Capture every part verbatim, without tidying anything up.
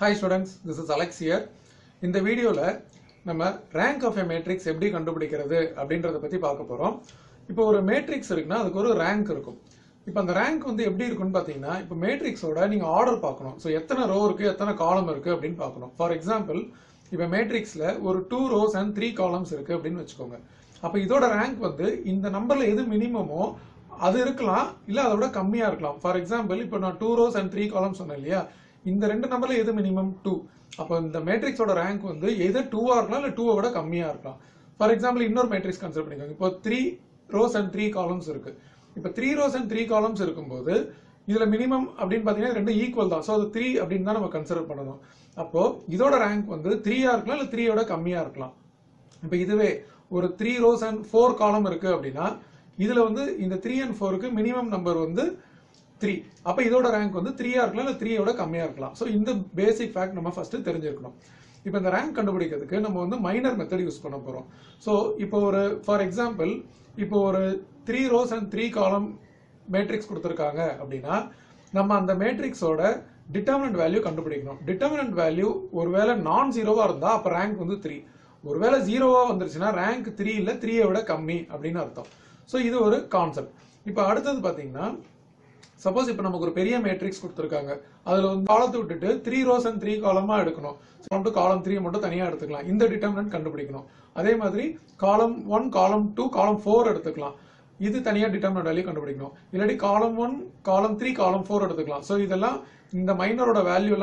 Hi students, this is Alex here. In the video, we will rank of a matrix. Now, a matrix is a rank. Now, the rank is the matrix order. So, how row and how column. For example, if a matrix is two rows and three columns. Now, this rank is the number minimum. அது இருக்கலாம் இல்ல அதோட கம்மியா இருக்கலாம். For example, இப்போ நான் two rows and three columns சொன்னேன்லையா, இந்த ரெண்டு நம்பர்ல எது minimum two. அப்ப இந்த மேட்ரிக்ஸோட rank வந்து either two ஆ இருக்கலாம் இல்ல two விட கம்மியா இருக்கலாம். For example, இன்னொரு மேட்ரிக்ஸ் கன்சிடர் பண்ணிக்கோங்க. இப்போ three rows and three columns இருக்கு. இப்போ three rows and three columns இருக்கும்போது இதுல minimum அப்படினு பாத்தீங்கன்னா ரெண்டு ஈக்குவல் தான். சோ அது three அப்படினு தான் நம்ம கன்சிடர் பண்ணனும். அப்போ இதோட rank வந்து three ஆ இருக்கலாம் இல்ல three விட கம்மியா இருக்கலாம். இப்போ இதுவே ஒரு three rows and four column இருக்கு அப்படினா இதுல வந்து இந்த three and four க்கு மினிமம் நம்பர் வந்து three. அப்ப இதோட ரேங்க் வந்து three ஆ இருக்கலாம் இல்ல three யோட கம்மியா இருக்கலாம். சோ இந்த பேசிக் ஃபேக்ட் நம்ம ஃபர்ஸ்ட் தெரிஞ்சிருக்கணும். இப்போ இந்த ரேங்க் கண்டுபிடிக்கிறதுக்கு நம்ம வந்து மைனர் மெத்தட் யூஸ் பண்ண போறோம். சோ இப்போ ஒரு ஃபார் எக்ஸாம்பிள் இப்போ ஒரு three rows and three column matrix கொடுத்திருக்காங்க அப்படினா நம்ம அந்த மேட்ரிக்ஸோட டிட்டர்மினன்ட் வேல்யூ கண்டுபிடிக்கணும். டிட்டர்மினன்ட் வேல்யூ ஒருவேளை நான் ஜீரோவா இருந்தா அப்ப ரேங்க் வந்து three. ஒருவேளை ஜீரோவா வந்துருச்சுனா ரேங்க் three இல்ல three யோட கம்மி அப்படினு அர்த்தம். So, this is a concept. Now, suppose we have a matrix. That is three rows and three columns. So, column three is the determinant. That is column one, column two, column four. This is the determinant value. This is column one, column three, column four. So, this is the minor value.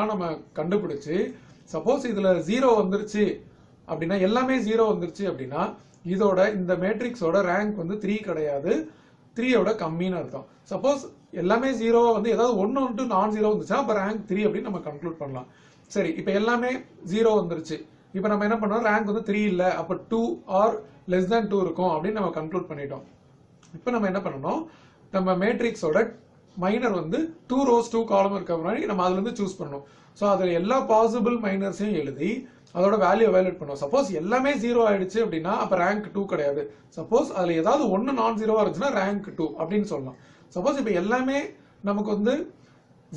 Suppose this is zero. எல்லாமே zero வந்துருச்சு அப்படினா இதோட இந்த மேட்ரிக்ஸோட rank வந்து three கிடையாது, three ஓட கம்மின்னு அர்த்தம். சப்போஸ் எல்லாமே zero வந்து ஏதாவது one or two நான் zero வந்துச்சா அப்ப ரேங்க் three அப்படி நம்ம கன்க்ளூட் பண்ணலாம். சரி, இப்போ எல்லாமே zero வந்துருச்சு. இப்போ நம்ம என்ன பண்ணோம்? ரேங்க் வந்து three இல்ல, அப்ப two or less than two இருக்கும் அப்படி நம்ம கன்க்ளூட் பண்ணிட்டோம். இப்போ நம்ம என்ன பண்ணனும்? நம்ம மேட்ரிக்ஸோட மைனர் வந்து two rows two column இருக்கறதுனால நம்ம அதுல இருந்து चूஸ் பண்ணனும். சோ அதுல எல்லா பாசிபிள் மைனர்ஸையும் எழுதி அதோட வேல்யூ எவாலுவேட் பண்ணுவோம். சப்போஸ் எல்லாமே zero ஆயிடுச்சு அப்படினா அப்ப ரேங்க் two கிடையாது. சப்போஸ் அதுல ஏதாவது ஒன்னு நான் zero ஆ இருந்துனா ரேங்க் two அப்படினு சொல்லலாம். சப்போஸ் இப்போ எல்லாமே நமக்கு வந்து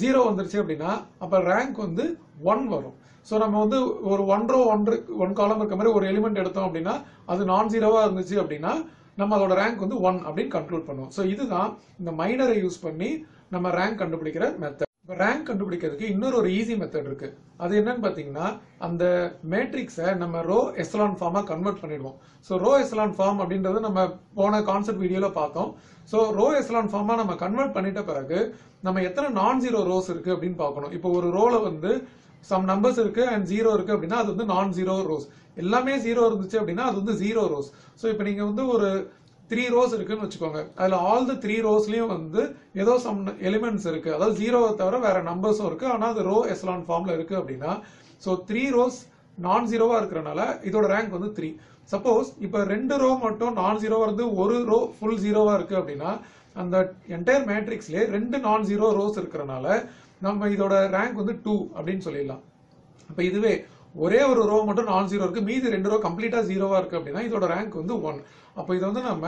zero வந்துருச்சு அப்படினா அப்ப ரேங்க் வந்து one வரும். சோ நம்ம வந்து ஒரு one row one one column இருக்க மாதிரி ஒரு எலிமெண்ட் எடுத்தோம் அப்படினா அது நான் zero ஆ இருந்துச்சு அப்படினா நம்ம அதோட ரேங்க் வந்து one அப்படினு கன்க்ளூட் பண்ணுவோம். சோ இதுதான் இந்த மைனரை யூஸ் பண்ணி நம்ம ரேங்க் கண்டுபிடிக்கிற மெத்தட். இப்ப ரேங்க் கண்டுபிடிக்கிறதுக்கு இன்னொரு ஒரு ஈஸி மெத்தட் இருக்கு. அது என்னன்னு பாத்தீங்கன்னா அந்த மேட்ரிக்ஸை நம்ம ரோ எசலான் ஃபார்மா கன்வெர்ட் பண்ணிடுவோம். சோ ரோ எசலான் ஃபார்ம் அப்படின்றது நம்ம போன கான்செப்ட் வீடியோல பார்த்தோம். சோ ரோ எசலான் ஃபார்மா நம்ம கன்வெர்ட் பண்ணிட்ட பிறகு நம்ம எத்தனை நான் ஜீரோ ரோஸ் இருக்கு அப்படின்னு பார்க்கணும். இப்போ ஒரு ரோல வந்து சம் நம்பர்ஸ் இருக்கு அண்ட் ஜீரோ இருக்கு அப்படின்னா அது வந்து நான் ஜீரோ ரோஸ். எல்லாமே ஜீரோ இருந்துச்சு அப்படின்னா அது வந்து ஜீரோ ரோஸ். சோ இப்போ நீங்க வந்து ஒரு three rows இருக்குன்னு வெச்சுக்கோங்க. அதுல all the three rowsலயும் வந்து ஏதோ some elements இருக்கு. அதாவது zero-வை தவிர வேற நம்பர்ஸும் இருக்கு. ஆனா அது row echelon formல இருக்கு அப்படினா சோ three rows நான் zero-வா இருக்கறனால இதோட ரேங்க் வந்து three. சப்போஸ் இப்போ ரெண்டு row மட்டும் நான் zero-வா இருந்து ஒரு row full zero-வா இருக்கு அப்படினா அந்த entire matrixல ரெண்டு நான் zero rows இருக்கறனால நம்ம இதோட ரேங்க் வந்து two அப்படினு சொல்லிடலாம். அப்ப இதுவே ஒரே ஒரு ரோ மட்டும் நான் ஜீரோ இருக்கு, மீதி ரெண்டு ரோ கம்ப்ளீட்டா ஜீரோவா இருக்கு அப்படினா இதோட ரேங்க் வந்து one. அப்ப இது வந்து நம்ம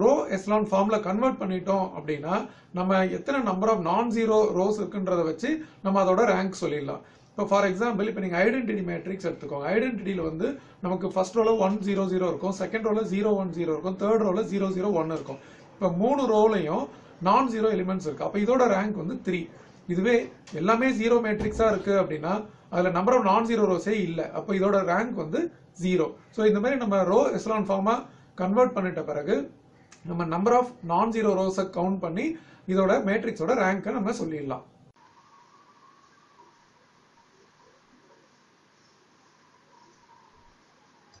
ரோ எசலான் ஃபார்ம்ல கன்வெர்ட் பண்ணிட்டோம் அப்படினா நம்ம எத்தனை number of non zero rows இருக்குன்றத வச்சு நம்ம அதோட ரேங்க் சொல்லிடலாம். இப்போ ஃபார் எக்ஸாம்பிள் இப்போ நீங்க ஐடென்டிட்டி மேட்ரிக்ஸ் எடுத்துக்கோங்க. ஐடென்டிட்டில வந்து நமக்கு ஃபர்ஸ்ட் ரோல one zero zero இருக்கும், செகண்ட் ரோல zero one zero இருக்கும், தேர்ட் ரோல zero zero one இருக்கும். இப்போ மூணு ரோலயும் நான் ஜீரோ எலிமெண்ட்ஸ் இருக்கு. அப்ப இதோட ரேங்க் வந்து three. இதுவே எல்லாமே zero மேட்ரிக்ஸா இருக்கு அப்படினா அதுல நம்பர் ஆஃப் நான் ஜீரோ ரோஸே இல்ல, அப்போ இதோட ரேங்க் வந்து zero. சோ இந்த மாதிரி நம்ம ரோ எசலான் ஃபார்மா கன்வெர்ட் பண்ணிட்ட பிறகு நம்ம number of non zero ரோஸை count பண்ணி இதோட மேட்ரிக்ஸோட ரேங்க் நம்ம சொல்லிடலாம்.